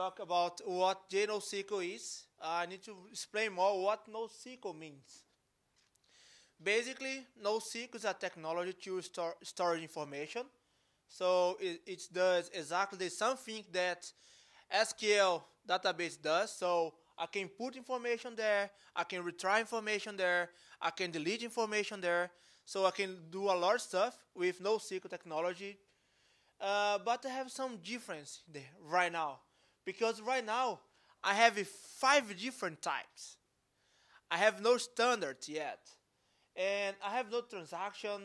talk about what JNoSQL is, I need to explain more what NoSQL means. Basically, NoSQL is a technology to store information. So it does exactly something that SQL database does. So I can put information there, I can retry information there, I can delete information there. So I can do a lot of stuff with NoSQL technology. But I have some difference there right now. Because right now, I have 5 different types. I have no standard yet. And I have no transaction.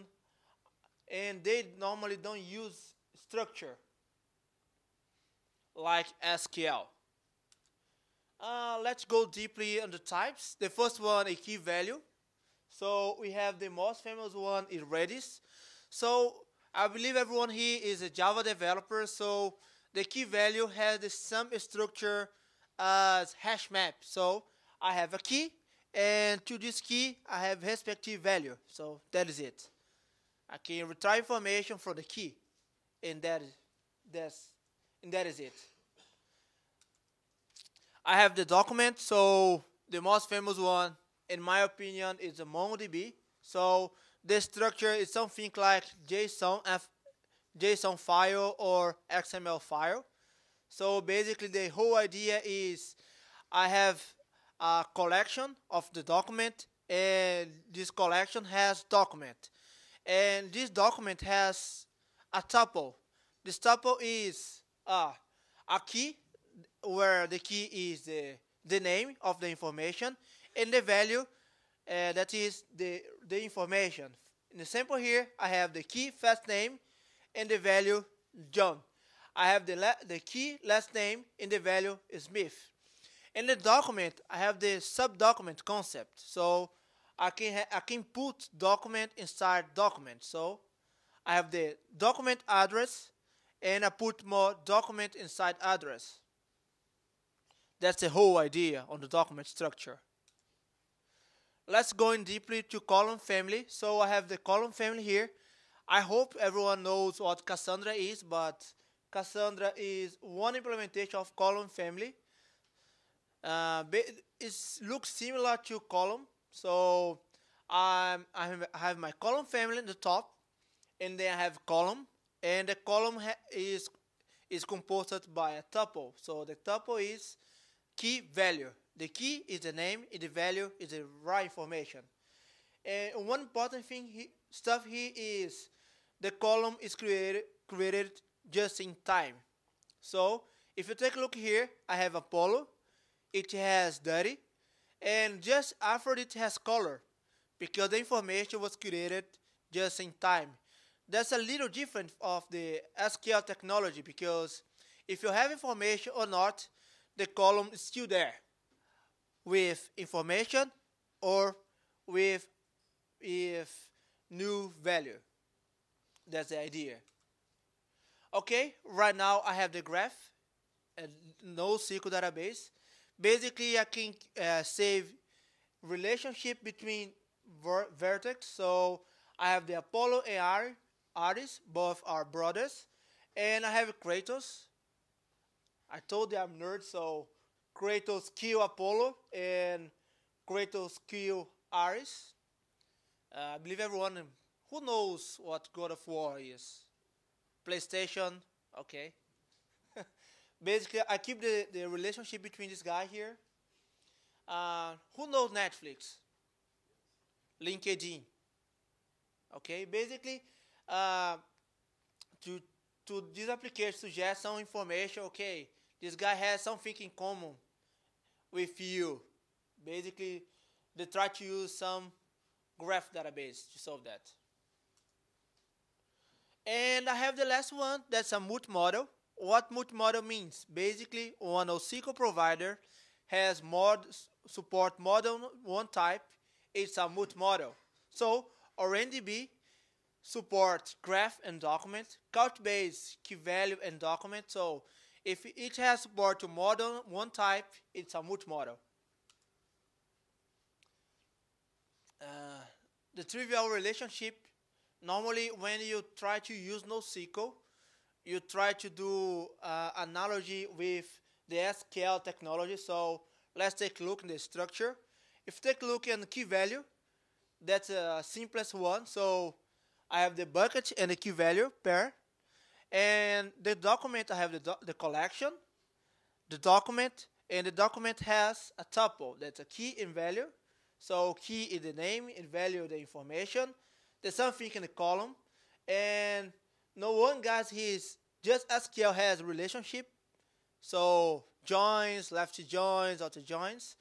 And they normally don't use structure like SQL. Let's go deeply on the types. The first one, a key value. So we have the most famous one is Redis. So I believe everyone here is a Java developer. So the key value has the same structure as hash map. So I have a key, and to this key I have respective value. So that is it. I can retrieve information from the key, and that is it. I have the document. So the most famous one, in my opinion, is the MongoDB. So the structure is something like JSON file or XML file. So basically the whole idea is I have a collection of the document, and this collection has document. And this document has a tuple. This tuple is a key, where the key is the name of the information, and the value, that is the information. In the sample here, I have the key first name and the value John. I have the key last name and the value Smith. In the document, I have the subdocument concept. So I can put document inside document. So I have the document address, and I put more document inside address. That's the whole idea on the document structure. Let's go in deeply to column family. So I have the column family here. I hope everyone knows what Cassandra is, but Cassandra is one implementation of column family. It looks similar to column. So I have my column family in the top, and then I have column, and the column is composed by a tuple. So the tuple is key value. The key is the name, and the value is the raw information. And one important thing here is the column is created just in time. So if you take a look here, I have Apollo. It has dirty, and just after it has color, because the information was created just in time. That's a little different of the SQL technology, because if you have information or not, the column is still there, with information or with new value. That's the idea. Okay, right now I have the graph and NoSQL database. Basically, I can save relationship between vertex. So I have the Apollo and Ares, both are brothers, and I have Kratos. I told you I'm nerd, so Kratos kill Apollo and Kratos kill Ares. I believe everyone who knows what God of War is. PlayStation, okay. Basically, I keep the relationship between this guy here. Who knows Netflix? LinkedIn. Okay, basically, to this application suggest some information. Okay, this guy has something in common with you. Basically, they try to use some graph database to solve that. And I have the last one, that's a multi-model. What multi-model means? Basically, one NoSQL provider has support more than one type. It's a multi-model. So OrientDB supports graph and document, Couchbase key value and document. So if it has support to more than one type, it's a multi-model. The trivial relationship, normally when you try to use NoSQL, you try to do analogy with the SQL technology. So let's take a look in the structure. If you take a look in key value, that's the simplest one. So I have the bucket and the key value pair. And the document, I have the collection, the document, and the document has a tuple. That's a key and value. So key is the name and value the information. There's something in the column. And no one, guys, he's just SQL has relationship. So joins, left joins, outer joins.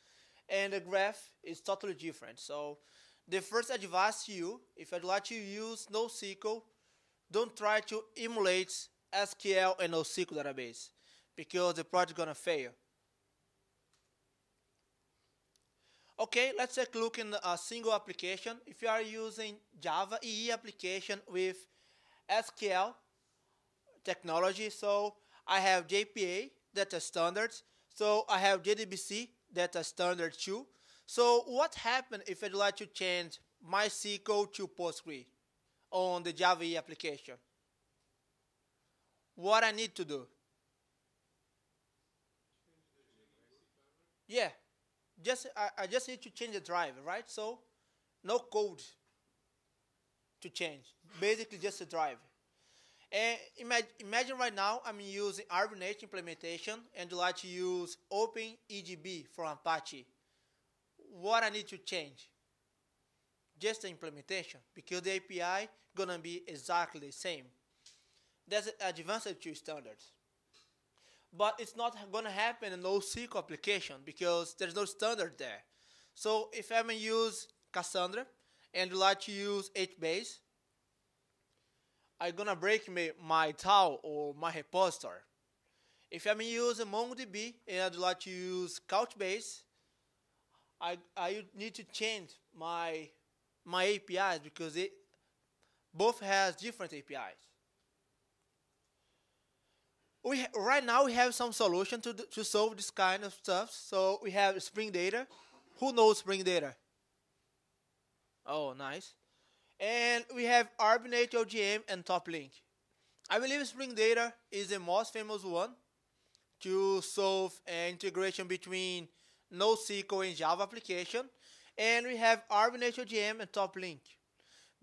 And the graph is totally different. So the first advice to you, if you'd like to use NoSQL, don't try to emulate SQL and NoSQL database, because the project is going to fail. Okay, let's take a look in a single application. If you are using Java EE application with SQL technology, so I have JPA, that's a standard. So I have JDBC, that's a standard too. So what happened if I'd like to change MySQL to Postgre on the Java EE application? What I need to do? Yeah. I just need to change the driver, right? So no code to change. Basically just the driver. And imagine right now I'm using Arbonate implementation and like to use OpenEDB from Apache. What I need to change? Just the implementation, because the API gonna be exactly the same. That's advanced to standards. But it's not going to happen in NoSQL application because there's no standard there. So if I'm going to use Cassandra and like to use HBase, I'm going to break my tile or my repository. If I'm going to use MongoDB and I'd like to use Couchbase, I need to change my APIs because it both has different APIs. Right now we have some solution to solve this kind of stuff. So we have Spring Data. Who knows Spring Data? Oh, nice. And we have Arbonate OGM and Toplink. I believe Spring Data is the most famous one to solve an integration between NoSQL and Java application. And we have Arbonate OGM and Toplink.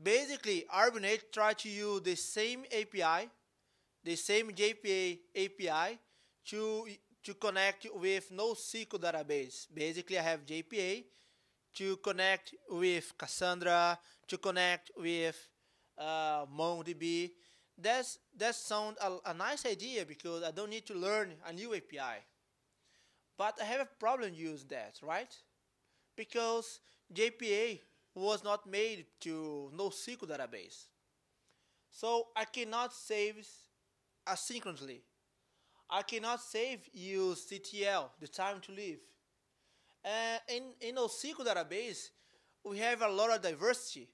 Basically, Arbonate tries to use the same API, the same JPA API to connect with NoSQL database. Basically, I have JPA to connect with Cassandra, to connect with MongoDB. That sounds a nice idea because I don't need to learn a new API. But I have a problem using that, right? Because JPA was not made to NoSQL database. So I cannot save asynchronously. I cannot save use CTL, the time to live. In NoSQL database, we have a lot of diversity,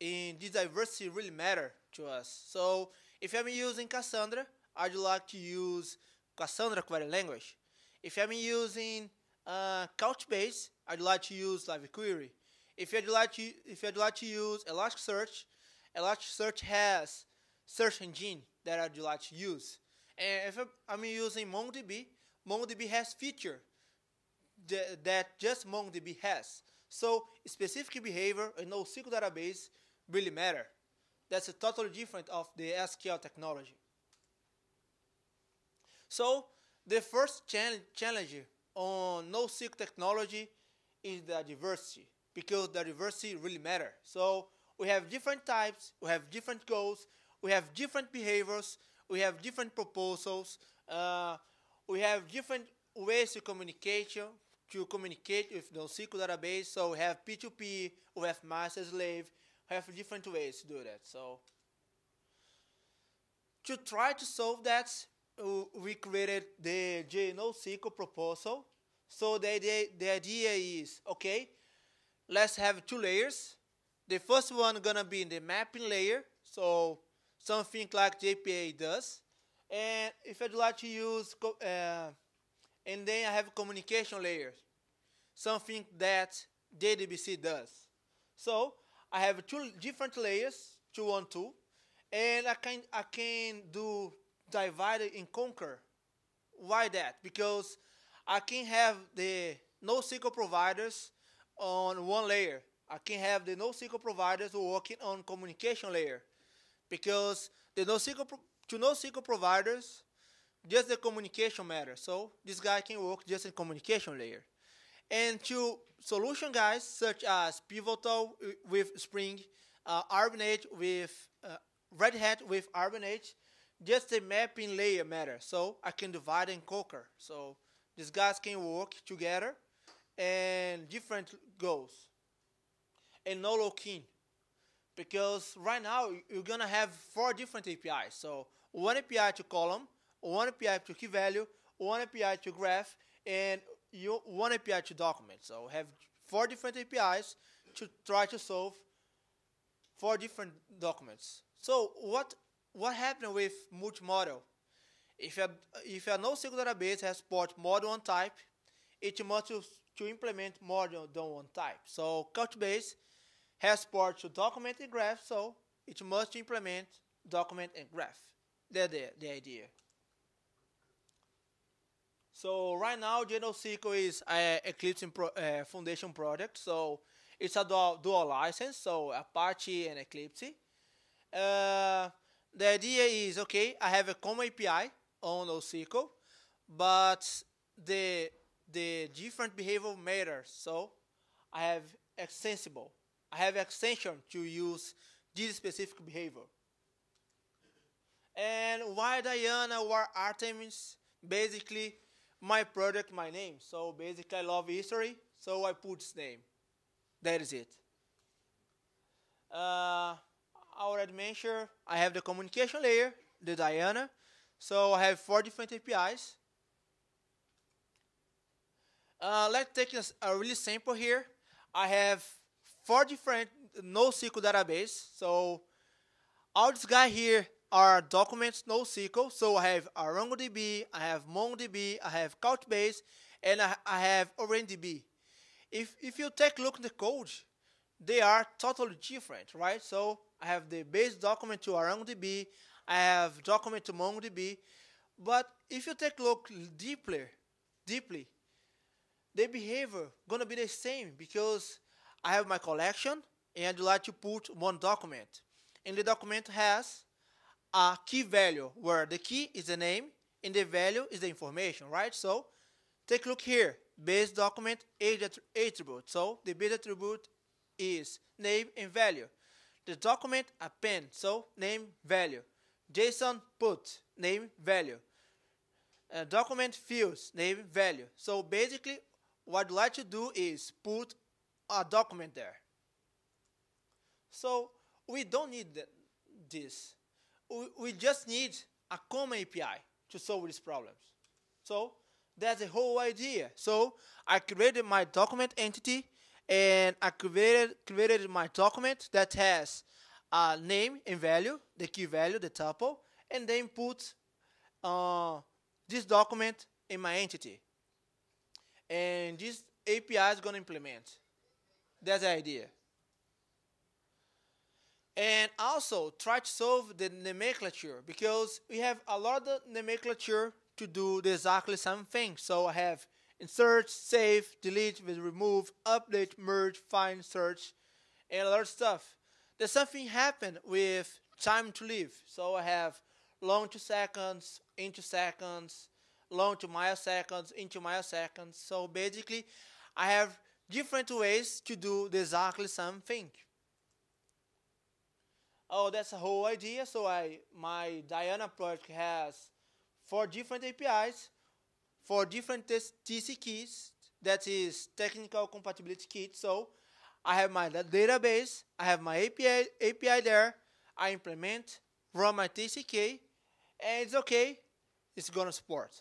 and this diversity really matters to us. So if I'm using Cassandra, I'd like to use Cassandra query language. If I'm using Couchbase, I'd like to use LiveQuery. If I'd like to use Elasticsearch, Elasticsearch has search engine that I'd like to use. And if I'm using MongoDB, MongoDB has feature that just MongoDB has. So specific behavior in NoSQL database really matter. That's a totally different of the SQL technology. So the first challenge on NoSQL technology is the diversity, because the diversity really matter. So we have different types, we have different goals, we have different behaviors, we have different proposals, we have different ways to communicate with NoSQL database. So we have P2P, we have master slave, we have different ways to do that. So to try to solve that, we created the JNoSQL proposal. So the idea is, okay, let's have two layers. The first one gonna be in the mapping layer, so something like JPA does. And if I'd like to use, and then I have communication layers, something that JDBC does. So I have two different layers, 2 on 2, and I can do divide and conquer. Why that? Because I can have the NoSQL providers on one layer. I can have the NoSQL providers working on communication layer, because the NoSQL providers, just the communication matters. So this guy can work just in communication layer. And to solution guys such as Pivotal with Spring, Arbonate with Red Hat with Arbonate, just the mapping layer matters. So I can divide and conquer. So these guys can work together and different goals. And no lock-in, because right now you're gonna have 4 different APIs. So one API to column, one API to key value, one API to graph, and one API to document. So have 4 different APIs to try to solve 4 different documents. So what happened with multi-model? If a NoSQL database has port more than one type, it must to implement more than one type. So Couchbase has port to document and graph, so it must implement document and graph. That's the idea. So right now, JNoSQL is an Eclipse Foundation project. So it's a dual license, so Apache and Eclipse. The idea is, okay, I have a common API on NoSQL, but the different behavior matters. So I have extensible. I have extension to use this specific behavior. And why Diana or Artemis? Basically, my product, my name. So basically, I love history, so I put this name. That is it. I already mentioned I have the communication layer, the Diana. So I have 4 different APIs. Let's take a really sample here. I have 4 different NoSQL databases. So all this guy here are documents NoSQL. So I have ArangoDB, I have MongoDB, I have Couchbase, and I have OrientDB. If you take a look at the code, they are totally different, right? So I have the base document to ArangoDB, I have document to MongoDB. But if you take a look deeply, the behavior gonna be the same, because I have my collection and I'd like to put one document. And the document has a key value, where the key is the name and the value is the information, right? So take a look here, base document attribute. So the base attribute is name and value. The document append, so name, value. JSON put, name, value. Document fields, name, value. So basically, what I'd like to do is put a document there. So we don't need this. We just need a common API to solve these problems. So that's the whole idea. So I created my document entity, and I created my document that has a name and value, the key value, the tuple, and then put this document in my entity. And this API is going to implement. That's the idea. And also try to solve the nomenclature, because we have a lot of nomenclature to do exactly same thing. So I have insert, save, delete, remove, update, merge, find, search, and a lot of stuff. There's something happened with time to live. So I have long to seconds, into seconds, long to milliseconds, into milliseconds. So basically, I have different ways to do exactly same thing. Oh, that's the whole idea. So my Diana project has 4 different APIs, 4 different TC keys, that is technical compatibility kit. So I have my database, I have my API there, I implement, run my TCK, and it's okay, it's gonna support.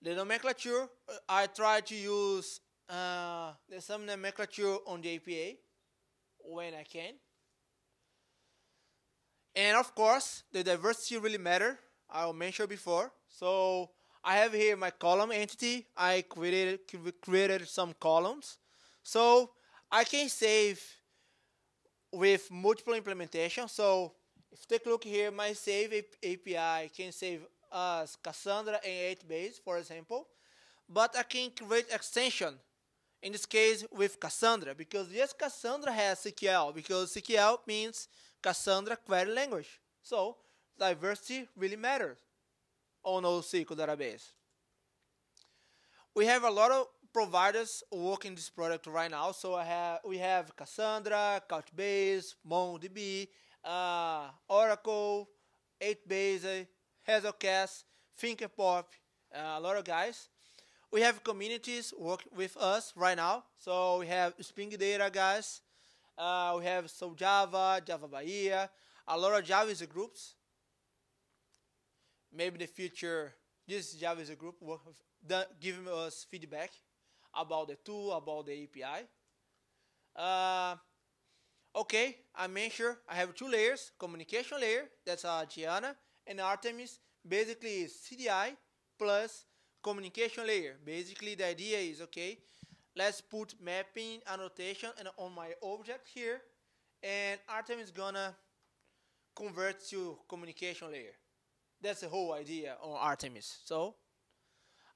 The nomenclature, I try to use some nomenclature on the API when I can. And of course, the diversity really matters. I mentioned before. So I have here my column entity. I created some columns. So I can save with multiple implementations. So if you take a look here, my save API can save as Cassandra and HBase, for example, but I can create extension, in this case with Cassandra, because yes, Cassandra has CQL, because CQL means Cassandra Query Language. So diversity really matters on NoSQL database. We have a lot of providers working this product right now. So we have Cassandra, Couchbase, MongoDB, Oracle, HBase, Hazelcast, TinkerPop, a lot of guys. We have communities working with us right now. So we have Spring Data guys. We have So Java, Java Bahia, a lot of Java user groups. Maybe in the future, this Java user group will give us feedback about the tool, about the API. Okay, I mentioned I have two layers: communication layer, that's Diana, and Artemis. Basically, CDI plus communication layer. Basically, the idea is okay. Let's put mapping annotation and on my object here, and Artemis is gonna convert to communication layer. That's the whole idea on Artemis. So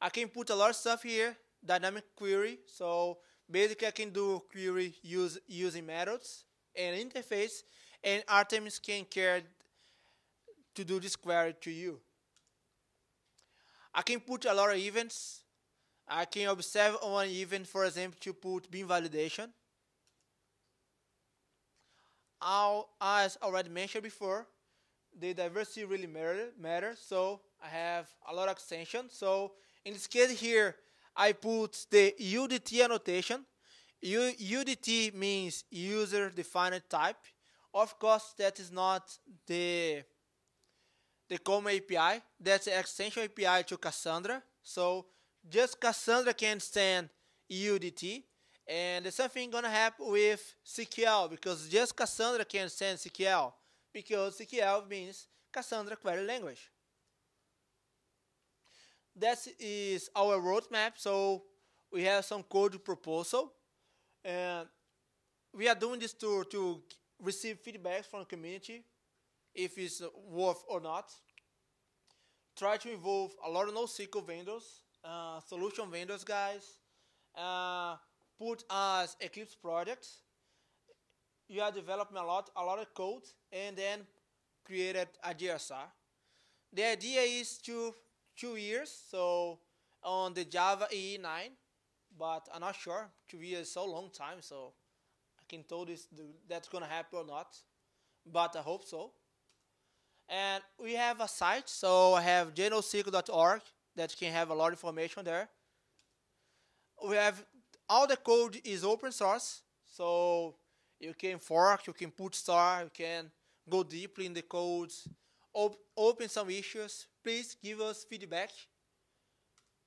I can put a lot of stuff here, dynamic query. So basically I can do query using methods and interface, and Artemis can care to do this query to you. I can put a lot of events. I can observe one event, for example, to put bean validation. As already mentioned before, the diversity really matters, so I have a lot of extensions. So in this case here, I put the UDT annotation. UDT means user-defined type. Of course, that is not the common API. That's the extension API to Cassandra. So just Cassandra can stand UDT. And the same thing gonna happen with CQL, because just Cassandra can stand CQL, because CQL means Cassandra Query Language. That is our roadmap. So we have some code proposal, and we are doing this to receive feedback from the community if it's worth or not. Try to involve a lot of NoSQL vendors, solution vendors guys, put as Eclipse projects. You are developing a lot of code, and then created a JSR. The idea is to 2 years, so on the Java EE 9, but I'm not sure. 2 years is so long time, so I can tell this that's gonna happen or not, but I hope so. And we have a site, so I have jnosql.org that can have a lot of information there. We have all the code is open source, so you can fork, you can put star, you can go deeply in the codes, open some issues. Please give us feedback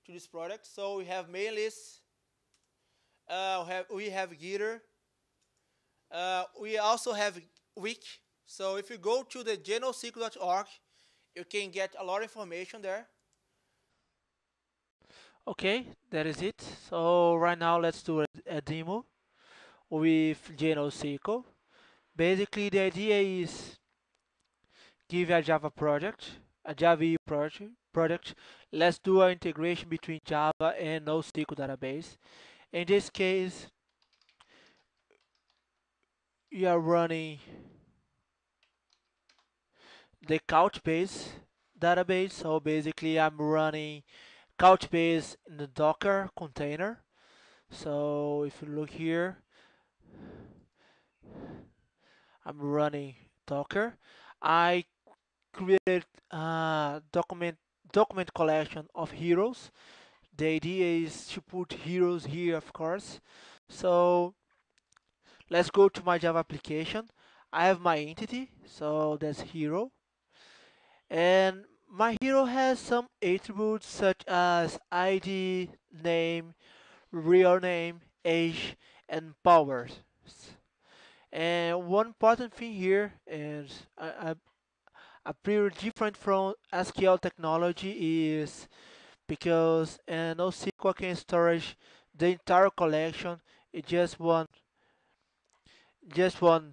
to this product. So we have mail lists, we have Gitter, we also have Wiki. So if you go to the jnosql.org, you can get a lot of information there. Okay, that is it. So right now let's do a demo with JNoSQL. Basically the idea is give a Java project, a Java EE project. Let's do an integration between Java and NoSQL database. In this case, you are running the Couchbase database. So basically I'm running Couchbase in the Docker container. So if you look here, I'm running Docker. I created a document collection of heroes. The idea is to put heroes here, of course. So let's go to my Java application. I have my entity, so that's hero, and my hero has some attributes such as ID, name, real name, age, and powers. And one important thing here is a pretty different from SQL technology is because NoSQL can storage the entire collection in just one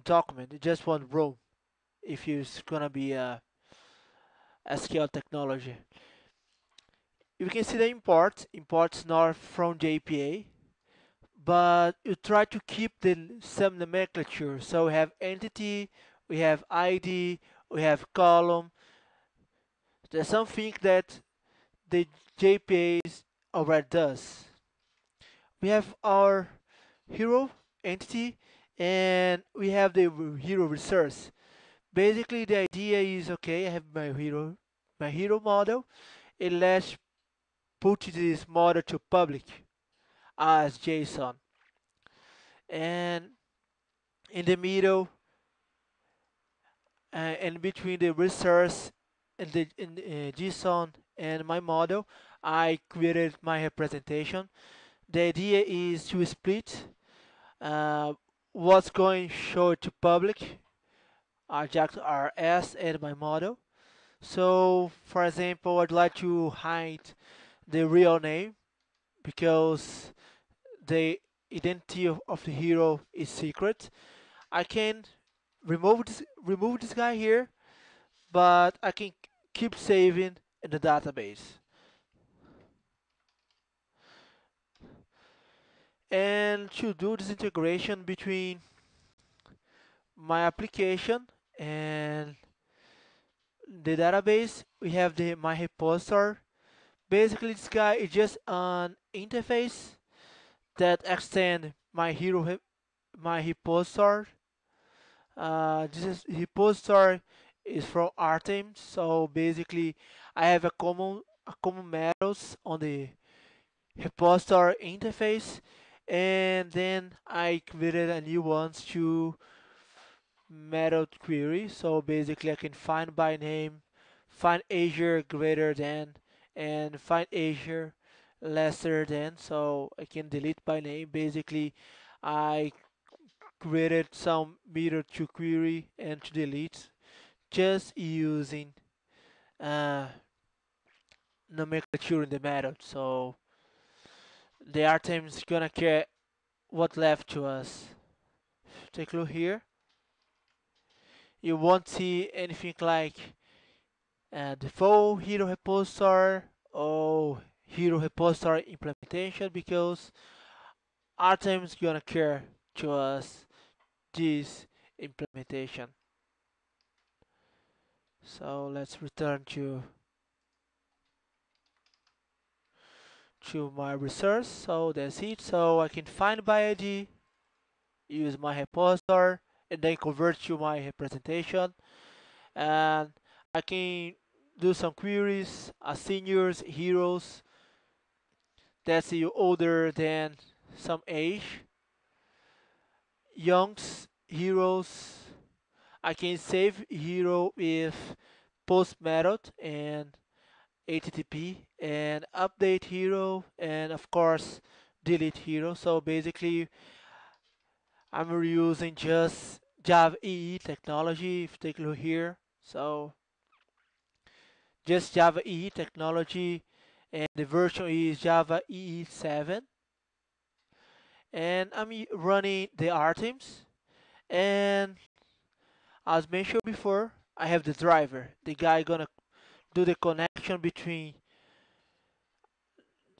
document, just one row, if it's gonna be a SQL technology. you can see the imports not from JPA, but you try to keep some nomenclature. So we have entity, we have ID, we have column. There's something that the JPA already does. We have our hero entity and we have the hero resource. Basically the idea is, okay, I have my hero model, and let's put this model to public as JSON. And in the middle, and between the resource and the JSON and my model, I created my representation. The idea is to split what's going to show to public, Ajax RS, and my model. So, for example, I'd like to hide the real name because the identity of the hero is secret. I can remove this guy here, but I can keep saving in the database. And to do this integration between my application and the database, we have the my repository. Basically, this guy is just an interface that extends my repository. This repository is from Artemis, so basically, I have a common methods on the repository interface, and then I created a new one to method query. So basically I can find by name, find Azure greater than, and find Azure lesser than. So I can delete by name. Basically I created some method to query and to delete just using nomenclature in the method. So the Artemis is gonna care what left to us. Take a look here. You won't see anything like the full hero repository or hero repository implementation, because Artemis is gonna care to us this implementation. So let's return to my resource. So that's it. So I can find by ID, use my repository, and then convert to my representation, and I can do some queries as seniors, heroes that's older than some age, youngs, heroes. I can save hero with post method and HTTP, and update hero, and of course delete hero. So basically I'm reusing just Java EE technology. If you take a look here, so just Java EE technology, and the version is Java EE 7, and I'm running the Artemis. And as mentioned before, I have the driver, the guy gonna do the connection between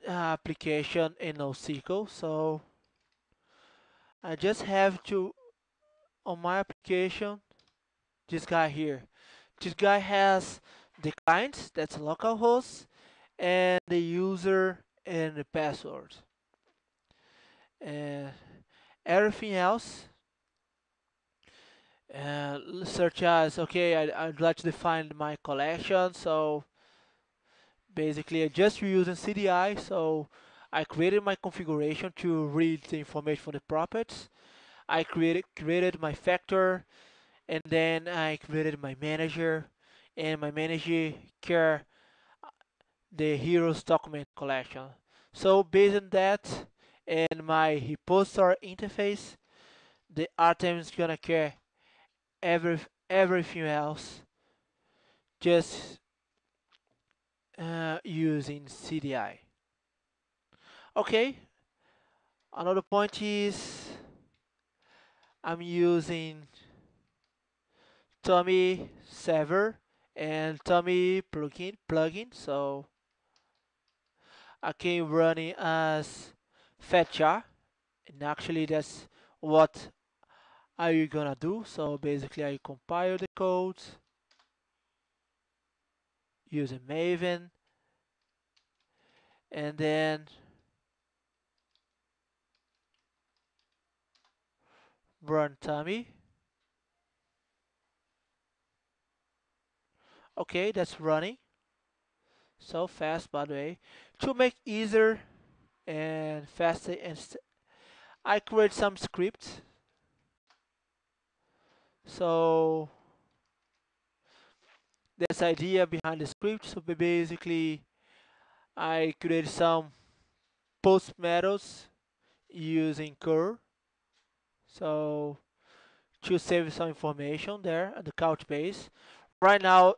application and NoSQL. So I just have to, on my application, this guy here. This guy has the client, that's localhost, and the user and the password. And everything else, such as, okay, I'd like to define my collection. So basically I just using CDI. So I created my configuration to read the information from the properties. I created my factor, and then I created my manager, and my manager care the heroes document collection. So based on that and my repository interface, the Artemis is gonna care everything else just using CDI. Okay, another point is I'm using Tommy server and Tommy plugin. So okay, running as fetcher, and actually that's what are you gonna do. So basically I compile the code using Maven, and then run Tommy. Okay, that's running. So fast, by the way. To make easier and faster, I create some scripts. So that's the idea behind the script. So basically, I create some post methods using curl. So to save some information there at the Couchbase. Right now,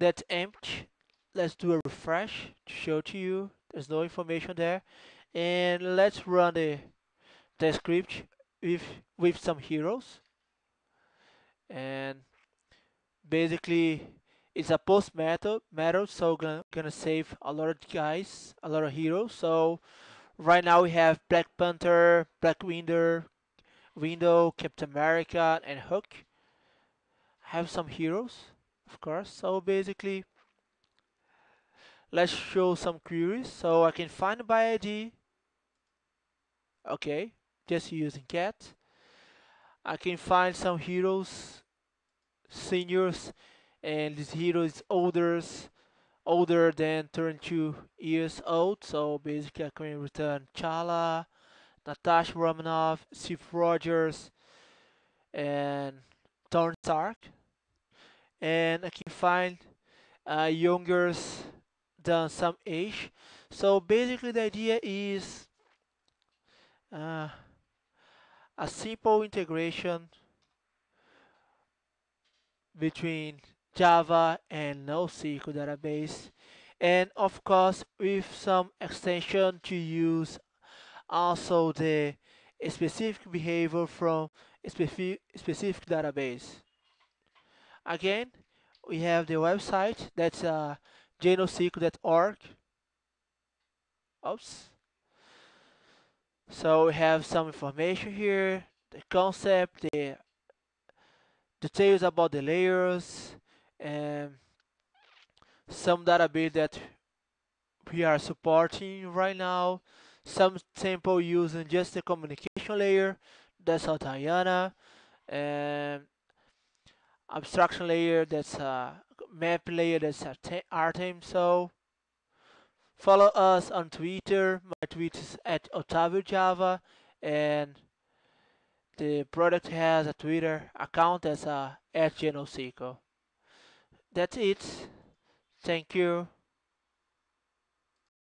that's empty. Let's do a refresh to show to you. There's no information there, and let's run the script with some heroes. And basically, it's a post method, so gonna save a lot of guys, a lot of heroes. So right now we have Black Panther, Black Window, Captain America, and Hook. Have some heroes, of course. So basically, let's show some queries. So I can find by ID. Okay, just using cat. I can find some heroes, seniors, and this hero is older than 32 years old. So basically I can return Chala, Natasha Romanoff, Steve Rogers, and Tony Stark. And I can find youngers than some age. So basically the idea is a simple integration between Java and NoSQL database, and of course with some extension to use also the specific behavior from a specific database. Again, we have the website, that's jnosql.org. Oops. So we have some information here, the concept, the details about the layers, and some database that we are supporting right now, some sample using just the communication layer, that's our Diana, and abstraction layer, that's a map layer, that's Artemis. So follow us on Twitter. My tweet is at OttavioJava, and the product has a Twitter account that's at JNoSQL. That's it. Thank you.